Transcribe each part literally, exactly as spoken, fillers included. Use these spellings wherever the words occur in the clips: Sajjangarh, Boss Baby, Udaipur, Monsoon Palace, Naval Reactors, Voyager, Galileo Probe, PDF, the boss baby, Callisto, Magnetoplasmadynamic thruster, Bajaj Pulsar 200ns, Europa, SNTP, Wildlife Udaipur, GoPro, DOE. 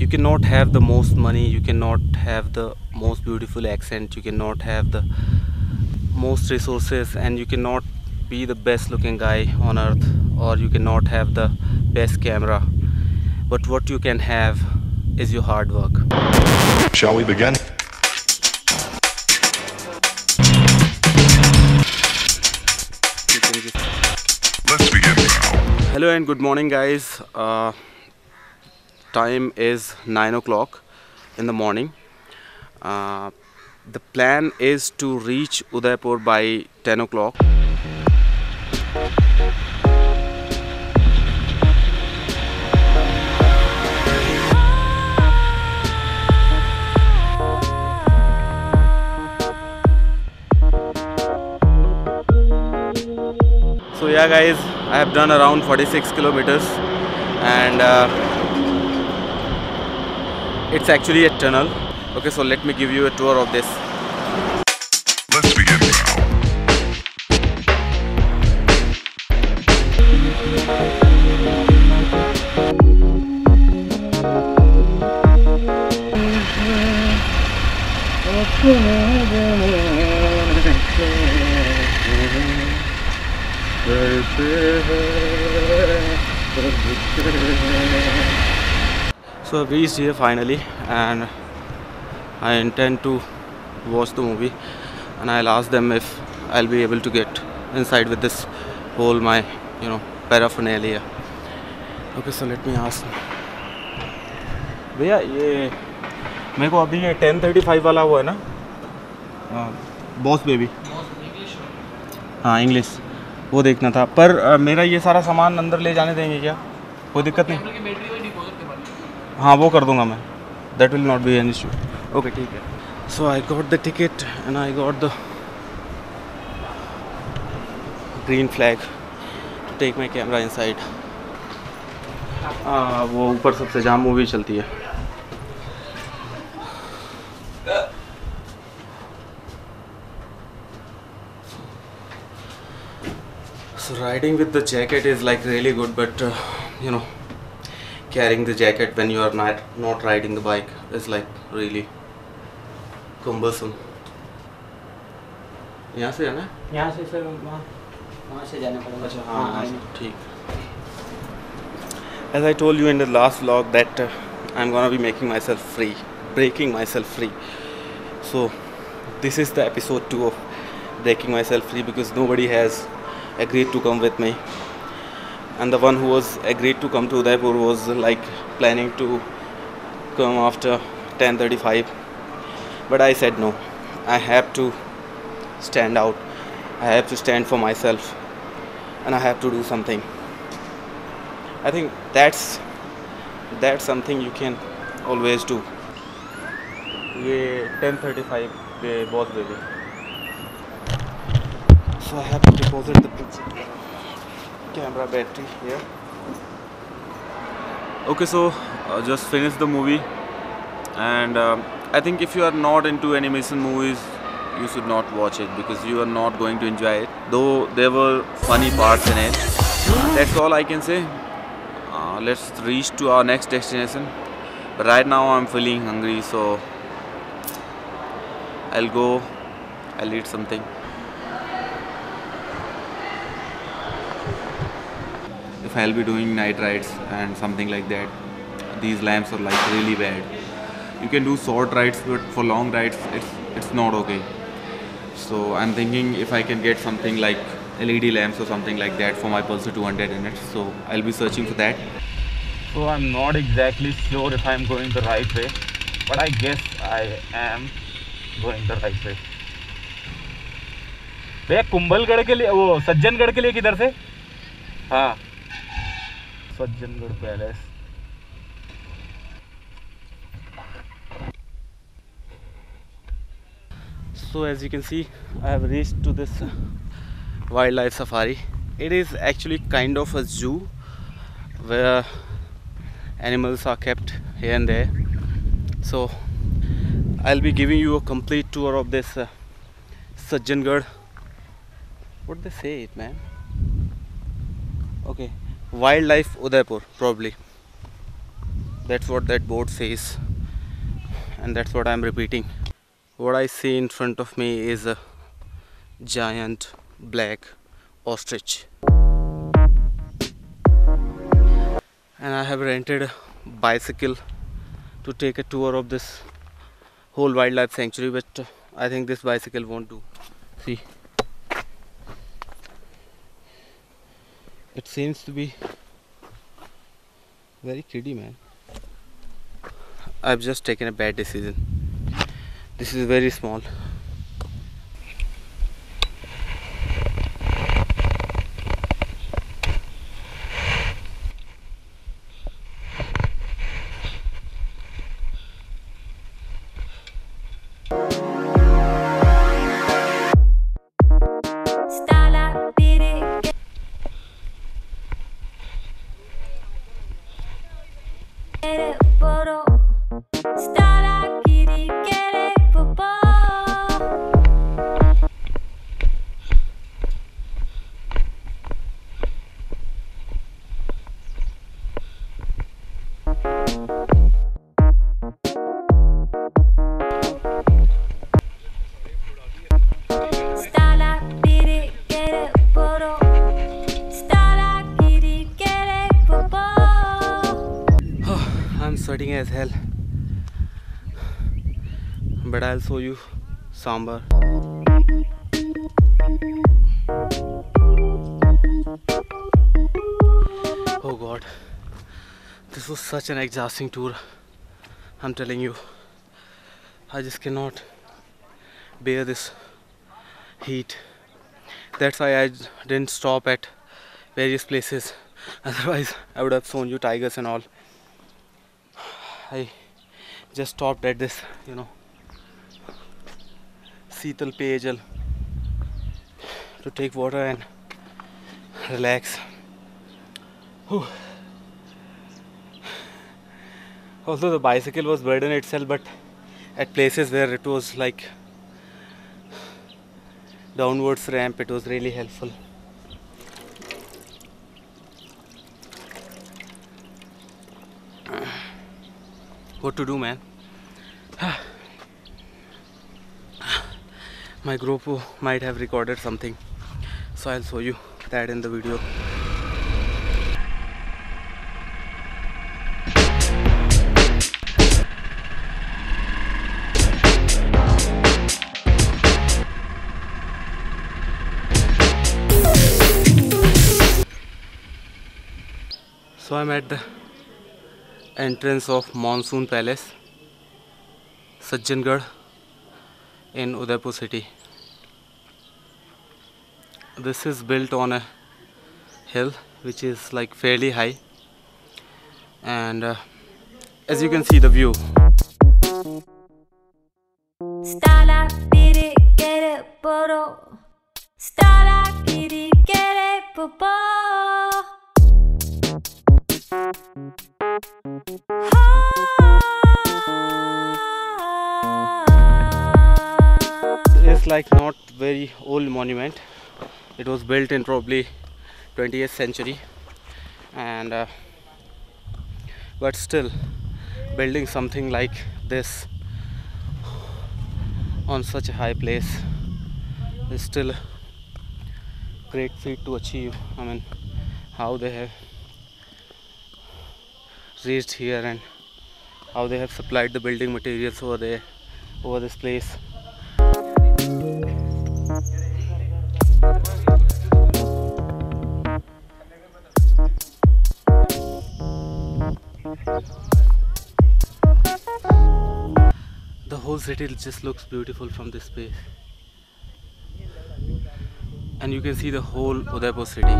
you cannot have the most money, you cannot have the most beautiful accent, you cannot have the most resources, and you cannot be the best looking guy on earth, or you cannot have the best camera, but what you can have is your hard work. Shall we begin? Let's begin now. Hello and good morning guys. Uh, time is nine o'clock in the morning. Uh, the plan is to reach Udaipur by ten o'clock. So yeah guys, I have done around forty-six kilometers and uh, it's actually a tunnel. Okay, so let me give you a tour of this. Let's begin now. So I've reached here finally, and I intend to watch the movie, and I'll ask them if I'll be able to get inside with this whole my you know paraphernalia. Okay, so let me ask them. भैया ये मेरे को अभी ये ten thirty-five वाला हुआ है ना बॉस बेबी, हाँ इंग्लिश वो देखना था, पर आ, मेरा ये सारा सामान अंदर ले जाने देंगे क्या? कोई दिक्कत नहीं? हाँ वो कर दूंगा मैं, that will not be an issue. Okay ठीक है. So I got the ticket and I got the green flag to take my camera inside. आ, वो ऊपर सबसे जहाँ मूवी चलती है. So riding with the jacket is like really good, but uh, you know, carrying the jacket when you are not not riding the bike is like really cumbersome. यहाँ से जाना है? यहाँ से फिर वहाँ वहाँ से जाना पड़ेगा. अच्छा हाँ ठीक. As I told you in the last vlog that uh, I'm gonna be making myself free, breaking myself free. So this is the episode two of breaking myself free, because nobody has agreed to come with me, and the one who was agreed to come to Udaipur was like planning to come after ten thirty-five, but I said no, I have to stand out, I have to stand for myself, and I have to do something. I think that's that's something you can always do. Yeah, ten thirty-five the Boss Baby. So I have to deposit the camera battery here. Okay, so uh, just finished the movie, and uh, I think if you are not into animation movies, you should not watch it, because you are not going to enjoy it. Though there were funny parts in it, that's all I can say. Uh, let's reach to our next destination. But right now I'm feeling hungry, so I'll go. I'll eat something. If I'll be doing night rides and something like that, these lamps are like really bad. You can do short rides, but for long rides it's it's not okay. So I'm thinking if I can get something like L E D lamps or something like that for my Pulsar two hundred in it. So I'll be searching for that. So I'm not exactly sure if I'm going the right way, but I guess I am going the right way. भैया कुंभलगढ़ के लिए वो सज्जनगढ़ के लिए किधर से? हाँ Sajjangarh palace. So as you can see, I have reached to this wildlife safari. It is actually kind of a zoo where animals are kept here and there. So I'll be giving you a complete tour of this uh, Sajjangarh. What did they say it, man? Okay. Wildlife Udaipur, probably. That's what that board says, and that's what I'm repeating. What I see in front of me is a giant black ostrich, and I have rented a bicycle to take a tour of this whole wildlife sanctuary, but I think this bicycle won't do. See, it seems to be very kiddie, man. I've just taken a bad decision. This is very small. Sweating as hell, but I'll show you sambar. Oh god, this was such an exhausting tour, I'm telling you. I just cannot bear this heat. That's why I didn't stop at various places, otherwise I would have shown you tigers and all. I just stopped at this, you know, Seetal Pejal to take water and relax. Whew. Also, the bicycle was burden itself, but at places where it was like downwards ramp, it was really helpful. What to do, man? My GoPro might have recorded something, so I'll show you that in the video. So I'm at the entrance of Monsoon Palace, Sajjangarh in Udaipur city. This is built on a hill which is like fairly high, and uh, as you can see the view. It's like not very old monument. It was built in probably twentieth century, and uh, but still building something like this on such a high place is still a great feat to achieve. I mean, how they have reached here and how they have supplied the building materials over there, over this place. The whole city just looks beautiful from this space, and you can see the whole Udaipur city.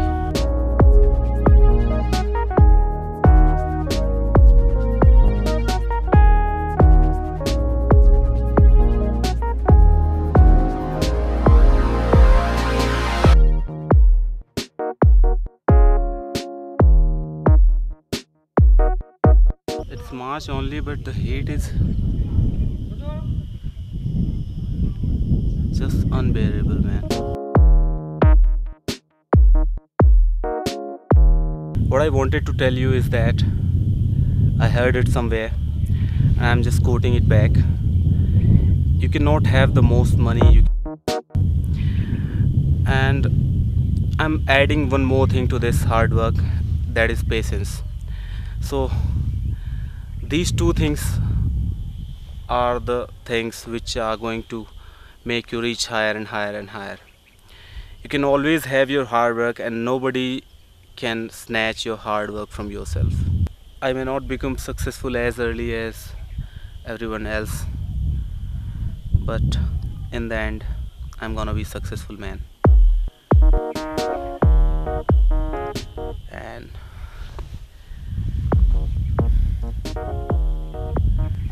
It's March only, but the heat is just unbearable, man. What I wanted to tell you is that I heard it somewhere and I'm just quoting it back. You cannot have the most money you can. And I'm adding one more thing to this hard work, that is patience. So these two things are the things which are going to make you reach higher and higher and higher. You can always have your hard work and nobody can snatch your hard work from yourself. I may not become successful as early as everyone else, but in the end I'm gonna be successful, man. And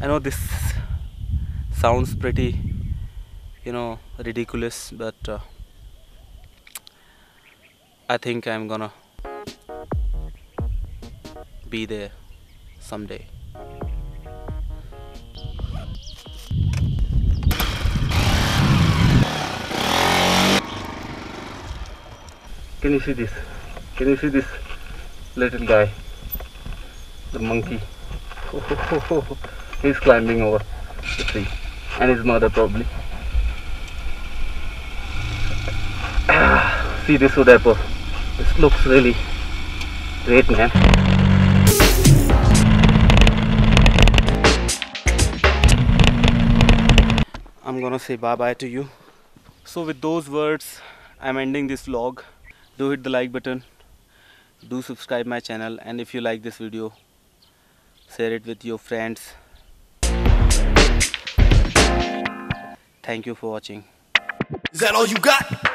I know this sounds pretty, you know, ridiculous, but uh, I think I'm gonna be there someday. Can you see this? Can you see this little guy? The monkey. He's climbing over the tree. And his mother probably. See this Udaipur. This looks really great, man. I'm gonna say bye-bye to you. So with those words, I'm ending this vlog. Do hit the like button, do subscribe my channel, and if you like this video, share it with your friends. Thank you for watching. Is that all you got?